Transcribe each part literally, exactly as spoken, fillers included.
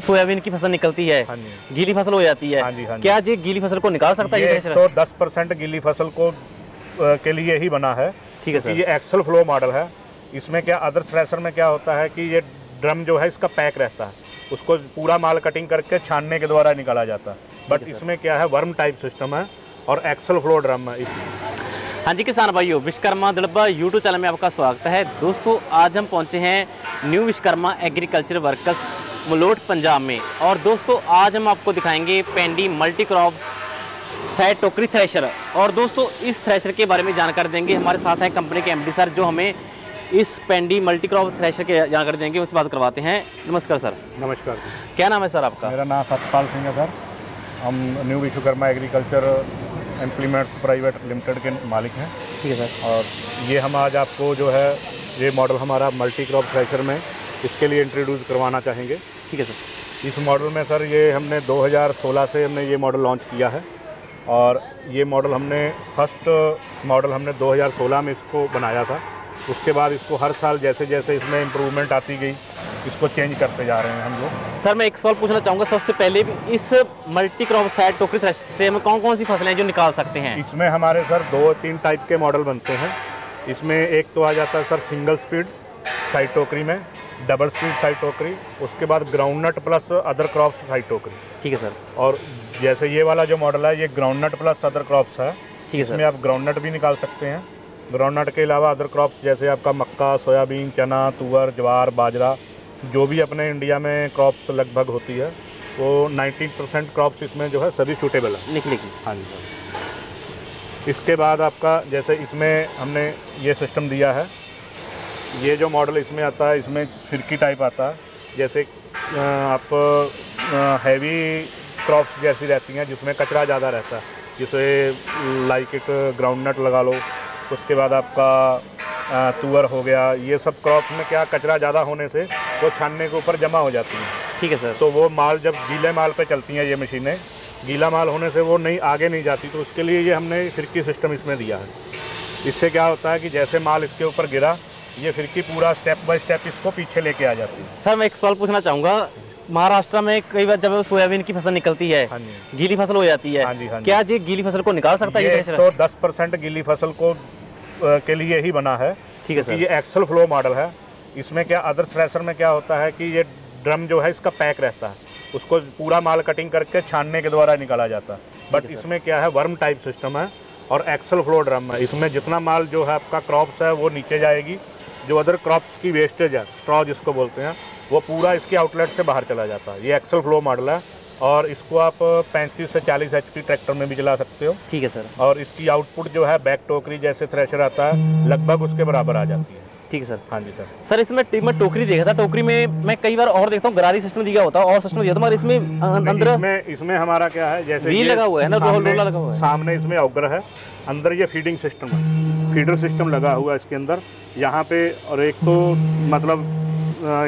Soybean की फसल निकलती है, गीली फसल हो जाती है, हाँ जी, हाँ जी। क्या जी गीली फसल को निकाल सकता है? तो दस परसेंट गीली फसल को के लिए ही बना है। ठीक है सर। ये एक्सल फ्लो मॉडल है। इसमें क्या अदर थ्रेशर में क्या होता है कि ये ड्रम जो है इसका पैक रहता है, उसको पूरा माल कटिंग करके छानने के द्वारा निकाला जाता है, बट इसमें क्या है वर्म टाइप सिस्टम है और एक्सल फ्लो ड्रम है। हाँ जी किसान भाइयों, विश्वकर्मा दिड़बा यूट्यूब चैनल में आपका स्वागत है। दोस्तों आज हम पहुंचे हैं new Vishwakarma agriculture workers Malout Punjab में, और दोस्तों आज हम आपको दिखाएंगे पेंडी मल्टी क्रॉप साइड टोकरी थ्रेशर, और दोस्तों इस थ्रेशर के बारे में जानकारी देंगे। हमारे साथ हैं कंपनी के एम डी सर, जो हमें इस पेंडी मल्टी क्रॉप थ्रेशर के जानकारी देंगे, उनसे बात करवाते हैं। नमस्कार सर। नमस्कार। क्या नाम है सर आपका? मेरा नाम सत्यपाल सिंह है सर। हम new Vishwakarma agriculture implements private limited के मालिक हैं। ठीक है सर। और ये हम आज आपको जो है ये मॉडल हमारा मल्टी क्रॉप थ्रेशर में इसके लिए इंट्रोड्यूस करवाना चाहेंगे। ठीक है सर। इस मॉडल में सर ये हमने दो हज़ार सोलह से हमने ये मॉडल लॉन्च किया है, और ये मॉडल हमने फर्स्ट मॉडल हमने दो हज़ार सोलह में इसको बनाया था। उसके बाद इसको हर साल जैसे जैसे इसमें इम्प्रूवमेंट आती गई इसको चेंज करते जा रहे हैं हम लोग। सर मैं एक सवाल पूछना चाहूँगा सबसे पहले, इस मल्टी क्रॉप साइड टोकरी थ्रेशर से हम कौन कौन सी फसलें जो निकाल सकते हैं? इसमें हमारे सर दो तीन टाइप के मॉडल बनते हैं। इसमें एक तो आ जाता है सर सिंगल स्पीड साइड टोकरी में, डबल स्पीड साइड टोकरी, उसके बाद groundnut plus other crops side टोकरी। ठीक है सर। और जैसे ये वाला जो मॉडल है ये ग्राउंडनट प्लस अदर क्रॉप्स है। ठीक है सर। इसमें आप ग्राउंडनट भी निकाल सकते हैं। ग्राउंडनट के अलावा अदर क्रॉप्स जैसे आपका मक्का, सोयाबीन, चना, तुअर, ज्वार, बाजरा, जो भी अपने इंडिया में क्रॉप्स लगभग होती है वो नब्बे परसेंट क्रॉप्स इसमें जो है सभी सूटेबल है निकलेगी। हाँ जी सर। इसके बाद आपका जैसे इसमें हमने ये सिस्टम दिया है, ये जो मॉडल इसमें आता है इसमें फिरकी टाइप आता है। जैसे आप हैवी क्रॉप्स जैसी रहती हैं जिसमें कचरा ज़्यादा रहता है, जैसे लाइक एक ग्राउंडनट लगा लो, उसके बाद आपका तुअर हो गया, ये सब क्रॉप में क्या कचरा ज़्यादा होने से वो छानने के ऊपर जमा हो जाती है। ठीक है सर। तो वो माल जब गीले माल पे चलती हैं ये मशीनें, गीला माल होने से वो नहीं आगे नहीं जाती, तो उसके लिए ये हमने फिरकी सिस्टम इसमें दिया है। इससे क्या होता है कि जैसे माल इसके ऊपर गिरा ये फिरकी पूरा स्टेप बाय स्टेप इसको पीछे लेके आ जाती है। सर मैं एक सवाल पूछना चाहूँगा, महाराष्ट्र में कई बार जब सोयाबीन की फसल निकलती है, हाँ गीली फसल हो जाती है, हाँ जी, हाँ जी। क्या जी गीली फसल को निकाल सकता है? तो दस परसेंट गीली फसल को के लिए ही बना है। ठीक है सर। ये एक्सल फ्लो मॉडल है। इसमें क्या अदर थ्रेशर में क्या होता है कि ये ड्रम जो है इसका पैक रहता है, उसको पूरा माल कटिंग करके छानने के द्वारा निकाला जाता है, बट इसमें क्या है वर्म टाइप सिस्टम है और एक्सल फ्लो ड्रम है। इसमें जितना माल जो है आपका क्रॉप्स है वो नीचे जाएगी, जो अदर क्रॉप्स की वेस्टेज है, स्ट्रॉ जिसको बोलते हैं, वो पूरा इसके आउटलेट से बाहर चला जाता है। ये एक्सल फ्लो मॉडल है और इसको आप पैंतीस से चालीस एचपी ट्रैक्टर में भी चला सकते हो। ठीक है सर। और इसकी आउटपुट जो है बैक टोकरी जैसे थ्रेशर आता है लगभग उसके बराबर आ जाती है। ठीक है सर। हाँ जी सर। सर इसमें मैं टोकरी देखा था, टोकरी में मैं कई बार और देखता हूँ गरारी सिस्टम दिया होता है और सिस्टम दिया था, मगर इसमें अंदर में इसमें हमारा क्या है जैसे व्हील लगा हुआ है ना, रोलर लगा हुआ है सामने, इसमें ऑगर है, अंदर ये फीडिंग सिस्टम है, फीडर सिस्टम लगा हुआ है इसके अंदर यहाँ पे। और एक तो मतलब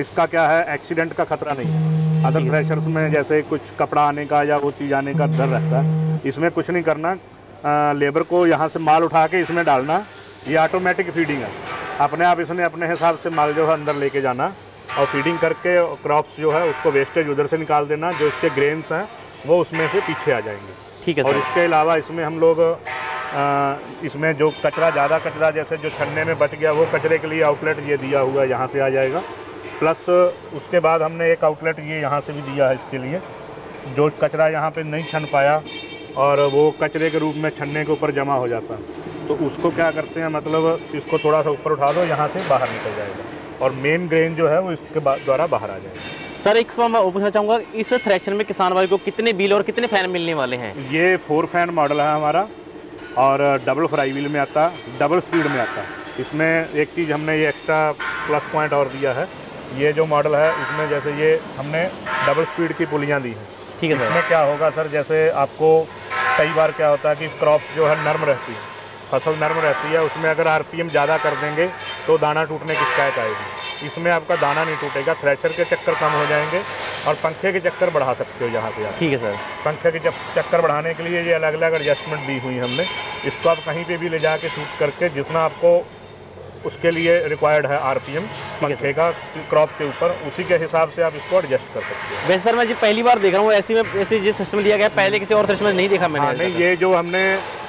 इसका क्या है एक्सीडेंट का खतरा नहीं है, अदर थ्रेशर्स में जैसे कुछ कपड़ा आने का या वो चीज़ आने का डर रहता है, इसमें कुछ नहीं करना। आ, लेबर को यहाँ से माल उठा के इसमें डालना, ये ऑटोमेटिक फीडिंग है, अपने आप इसने अपने हिसाब से माल जो है अंदर लेके जाना और फीडिंग करके क्रॉप्स जो है उसको वेस्टेज उधर से निकाल देना, जो इसके ग्रेन्स हैं वो उसमें से पीछे आ जाएंगे। ठीक है। और इसके अलावा इसमें हम लोग आ, इसमें जो कचरा ज़्यादा कचरा जैसे जो छन्ने में बच गया वो कचरे के लिए आउटलेट ये दिया हुआ है, यहाँ से आ जाएगा। प्लस उसके बाद हमने एक आउटलेट ये यहाँ से भी दिया है इसके लिए, जो कचरा यहाँ पे नहीं छन पाया और वो कचरे के रूप में छनने के ऊपर जमा हो जाता है, तो उसको क्या करते हैं मतलब इसको थोड़ा सा ऊपर उठा दो, यहाँ से बाहर निकल जाएगा और मेन ग्रेन जो है वो इसके द्वारा बाहर आ जाएगा। सर एक सवाल मैं पूछना चाहूँगा, इस थ्रेशर में किसान भाई को कितने व्हील और कितने फैन मिलने वाले हैं? ये फोर फैन मॉडल है हमारा और डबल फ्राई व्हील में आता, डबल स्पीड में आता। इसमें एक चीज़ हमने ये एक्स्ट्रा प्लस पॉइंट और दिया है, ये जो मॉडल है इसमें जैसे ये हमने डबल स्पीड की पुलियाँ दी हैं। ठीक है सर। इसमें क्या होगा सर जैसे आपको कई बार क्या होता है कि क्रॉप जो है नर्म रहती है, फसल नर्म रहती है, उसमें अगर आरपीएम ज़्यादा कर देंगे तो दाना टूटने की शिकायत आएगी। इसमें आपका दाना नहीं टूटेगा, थ्रेशर के चक्कर कम हो जाएंगे और पंखे के चक्कर बढ़ा सकते हो यहाँ से। ठीक है सर। पंखे के चक्कर बढ़ाने के लिए ये अलग अलग एडजस्टमेंट दी हुई हमने, इसको आप कहीं पर भी ले जा के शूट करके जितना आपको उसके लिए रिक्वायर्ड है आरपीएम ठेका क्रॉप के ऊपर, उसी के हिसाब से आप इसको एडजस्ट कर सकते हैं। वैसे सर मैं जी पहली बार देख रहा हूँ ऐसी में ऐसे ये सिस्टम लिया गया, पहले किसी और सिस्टम में नहीं देखा मैंने। नहीं, ये जो हमने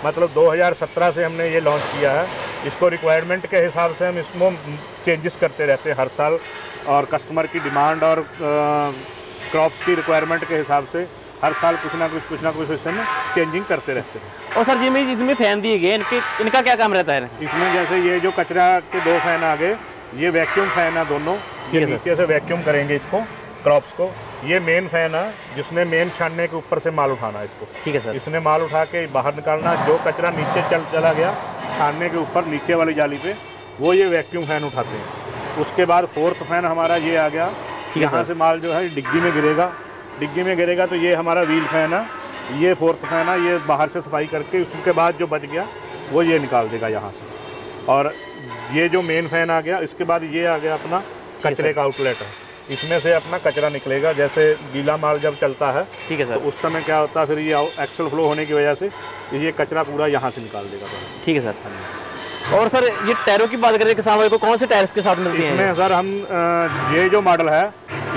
मतलब दो हज़ार सत्रह से हमने ये लॉन्च किया है, इसको रिक्वायरमेंट के हिसाब से हम इसमें चेंजेस करते रहते हैं हर साल, और कस्टमर की डिमांड और क्रॉप की रिक्वायरमेंट के हिसाब से हर साल कुछ ना कुछ कुछ ना कुछ इसमें चेंजिंग करते रहते हैं। और सर जी में इसमें फैन दिए गए, इनके इनका क्या काम रहता है? इसमें जैसे ये जो कचरा के दो फैन आ गए, ये वैक्यूम फैन है, दोनों ये नीचे से वैक्यूम करेंगे इसको क्रॉप्स को। ये मेन फैन है जिसमें मेन छानने के ऊपर से माल उठाना है इसको, ठीक है सर। इसने माल उठा के बाहर निकालना, जो कचरा नीचे चल चला गया छानने के ऊपर नीचे वाली जाली पे, वो ये वैक्यूम फैन उठाते हैं। उसके बाद फोर्थ फैन हमारा ये आ गया, यहाँ से माल जो है डिग्गी में गिरेगा, डिग्गी में गिरेगा तो ये हमारा व्हील फैन है, ये फोर्थ फैन है, ये बाहर से सफाई करके उसके बाद जो बच गया वो ये निकाल देगा यहाँ से। और ये जो मेन फैन आ गया, इसके बाद ये आ गया अपना कचरे का आउटलेट है, इसमें से अपना कचरा निकलेगा। जैसे गीला माल जब चलता है, ठीक है सर, तो उस समय क्या होता है फिर ये एक्सल फ्लो होने की वजह से ये कचरा पूरा यहाँ से निकाल देगा, ठीक है सर। और सर ये टायरों की बात करें किसान भाई को कौन से टायर्स के साथ मिलते हैं? इसमें सर हम ये जो मॉडल है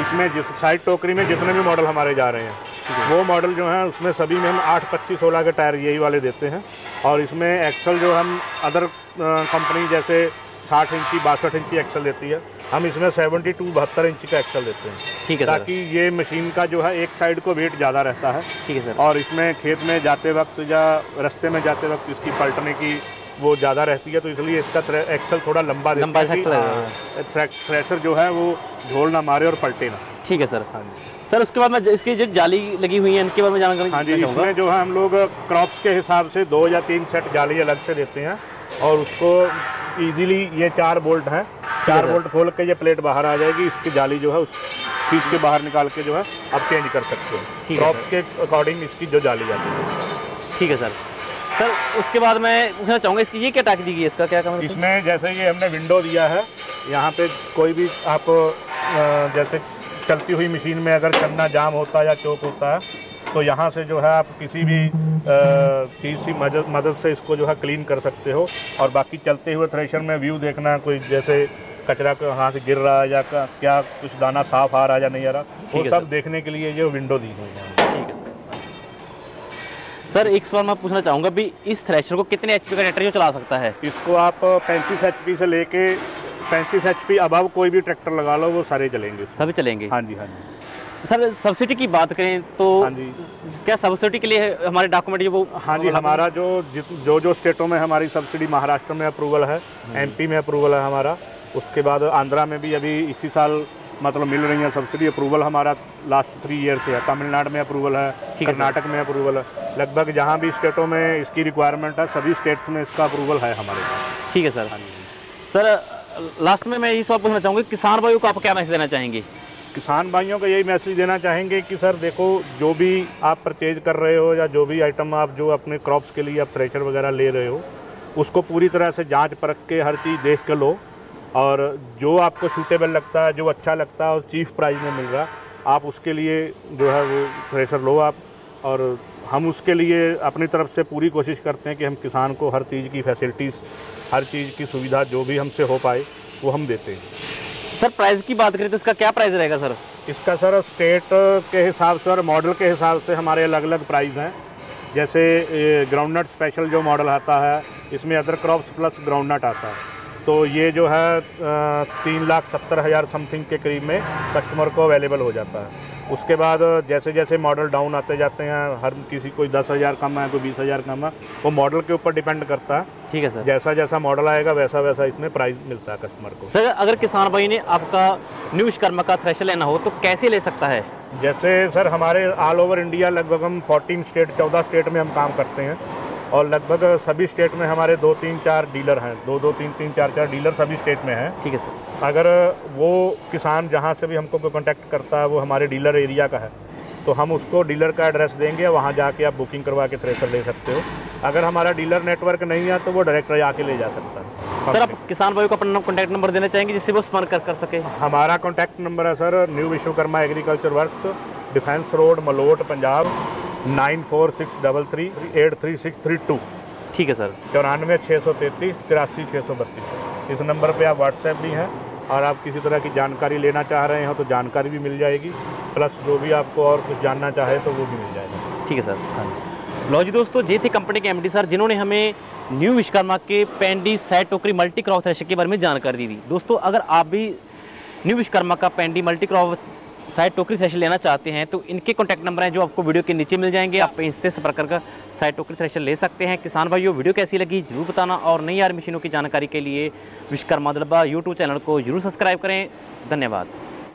इसमें जिस साइड टोकरी में जितने भी मॉडल हमारे जा रहे हैं वो मॉडल जो है उसमें सभी में हम आठ पच्चीस सोलह के टायर यही वाले देते हैं। और इसमें एक्सल जो हम अदर कंपनी जैसे साठ इंची बासठ इंची एक्सल देती है, हम इसमें बहत्तर बहत्तर इंची का एक्सल देते हैं, ठीक है, ताकि ये मशीन का जो है एक साइड को वेट ज़्यादा रहता है, ठीक है सर। और इसमें खेत में जाते वक्त या रास्ते में जाते वक्त इसकी पलटने की वो ज़्यादा रहती है, तो इसलिए इसका एक्सल थोड़ा लंबा लंबा थ्रेशर जो है वो झोल ना मारे और पलटे ना, ठीक है सर। हाँ जी सर, उसके बाद में इसकी जो जाली लगी हुई है इनके बारे में जानकारी। हाँ जी, इसमें जो है हम लोग क्रॉप्स के हिसाब से दो या तीन सेट जाली अलग से देते हैं, और उसको इजीली ये चार बोल्ट हैं, चार बोल्ट खोल के ये प्लेट बाहर आ जाएगी, इसकी जाली जो है उस चीज़ के बाहर निकाल के जो है आप चेंज कर सकते हो क्रॉप के अकॉर्डिंग, इसकी जो जाली जाती है, ठीक है सर। सर उसके बाद मैं पूछना चाहूँगा इसकी ये क्या टाक दी गई, इसका क्या काम? इसमें जैसे ये हमने विंडो दिया है, यहाँ पे कोई भी आपको जैसे चलती हुई मशीन में अगर चलना जाम होता है या चौक होता है, तो यहाँ से जो है आप किसी भी चीज़ की मदद मदद से इसको जो है क्लीन कर सकते हो। और बाकी चलते हुए थ्रेशर में व्यू देखना, कोई जैसे कचरा को हाथ से गिर रहा है या क्या कुछ दाना साफ आ रहा है या नहीं आ रहा, वो सब देखने के लिए ये विंडो दी गई है, ठीक है सर। सर एक सवाल मैं पूछना चाहूँगा भी, इस थ्रेशर को कितने एचपी का ट्रैक्टर चला सकता है? इसको आप पैंतीस एचपी से लेके पैंतीस एचपी अबव कोई भी ट्रैक्टर लगा लो वो सारे चलेंगे, सभी चलेंगे। हाँ जी, हाँ जी सर। सब्सिडी की बात करें तो क्या सब्सिडी के लिए हमारे डॉक्यूमेंट वो? हाँ जी, हमारा जो जो जो स्टेटों में हमारी सब्सिडी, महाराष्ट्र में अप्रूवल है, एमपी में अप्रूवल है हमारा, उसके बाद आंध्रा में भी अभी इसी साल मतलब मिल रही है सब्सिडी। अप्रूवल हमारा लास्ट थ्री ईयर से है, तमिलनाडु में अप्रूवल है, कर्नाटक में अप्रूवल है, लगभग जहाँ भी स्टेटों में इसकी रिक्वायरमेंट है सभी स्टेट्स में इसका अप्रूवल है हमारे पास, ठीक है सर। सर लास्ट में मैं ये सवाल पूछना चाहूँगी, किसान भाइयों को आप क्या मैसेज देना चाहेंगे? किसान भाइयों को यही मैसेज देना चाहेंगे कि सर देखो, जो भी आप परचेज कर रहे हो या जो भी आइटम आप जो अपने क्रॉप्स के लिए आप थ्रेशर वगैरह ले रहे हो, उसको पूरी तरह से जांच परख के हर चीज़ देख के लो, और जो आपको सूटेबल लगता है, जो अच्छा लगता है और चीफ प्राइस में मिल रहा, आप उसके लिए जो है वो थ्रेशर लो आप। और हम उसके लिए अपनी तरफ से पूरी कोशिश करते हैं कि हम किसान को हर चीज़ की फैसिलिटीज़, हर चीज़ की सुविधा जो भी हमसे हो पाए वो हम देते हैं। सर प्राइस की बात करें तो इसका क्या प्राइस रहेगा सर? इसका सर स्टेट के हिसाब से और मॉडल के हिसाब से हमारे अलग अलग प्राइस हैं। जैसे ग्राउंडनट स्पेशल जो मॉडल आता है, इसमें अदर क्रॉप्स प्लस ग्राउंडनट आता है, तो ये जो है तीन लाख सत्तर हज़ार समथिंग के करीब में कस्टमर को अवेलेबल हो जाता है। उसके बाद जैसे जैसे मॉडल डाउन आते जाते हैं, हर किसी कोई दस हज़ार कम है, कोई बीस हज़ार कम है, वो मॉडल के ऊपर डिपेंड करता है, ठीक है सर। जैसा जैसा मॉडल आएगा वैसा वैसा इसमें प्राइस मिलता है कस्टमर को। सर अगर किसान भाई ने आपका न्यू विश्वकर्मा का थ्रेशर लेना हो तो कैसे ले सकता है? जैसे सर हमारे ऑल ओवर इंडिया लगभग हम चौदह स्टेट चौदह स्टेट में हम काम करते हैं, और लगभग सभी स्टेट में हमारे दो तीन चार डीलर हैं, दो दो तीन तीन चार चार डीलर सभी स्टेट में हैं, ठीक है सर। अगर वो किसान जहाँ से भी हमको कॉन्टैक्ट करता है, वो हमारे डीलर एरिया का है, तो हम उसको डीलर का एड्रेस देंगे, वहाँ जाके आप बुकिंग करवा के थ्रेशर ले सकते हो। अगर हमारा डीलर नेटवर्क नहीं है तो वो डायरेक्ट आके ले जा सकता है। सर आप किसान भाई को अपना कॉन्टैक्ट नंबर देना चाहेंगे जिससे वो संपर्क कर, कर सके? हमारा कॉन्टैक्ट नंबर है sir new Vishwakarma agriculture works, defence road, Malout, Punjab nine four six double three eight three six three two, ठीक है सर। चौरानवे छः सौ तैंतीस तिरासी छः सौ बत्तीस। इस नंबर पे आप व्हाट्सएप भी हैं और आप किसी तरह की जानकारी लेना चाह रहे हो तो जानकारी भी मिल जाएगी, प्लस जो भी आपको और कुछ जानना चाहे तो वो भी मिल जाएगा। ठीक है सर, हाँ जी। लो जी दोस्तों, ये थे कंपनी के एम डी सर जिन्होंने हमें न्यू विश्वकर्मा के पेंडी सैट टोकरी मल्टी क्रॉप थ्रेशर के बारे में जानकारी दी। दोस्तों अगर आप भी न्यू विश्वकर्मा का पेंडी मल्टी क्रॉप साइड टोकरी थ्रेशर लेना चाहते हैं तो इनके कॉन्टैक्ट नंबर हैं जो आपको वीडियो के नीचे मिल जाएंगे। आप इनसे संपर्क कर साइड टोकरी थ्रेशर ले सकते हैं। किसान भाइयों, वीडियो कैसी लगी जरूर बताना और नई आर मशीनों की जानकारी के लिए विश्वकर्मा दिड़बा यूट्यूब चैनल को जरूर सब्सक्राइब करें। धन्यवाद।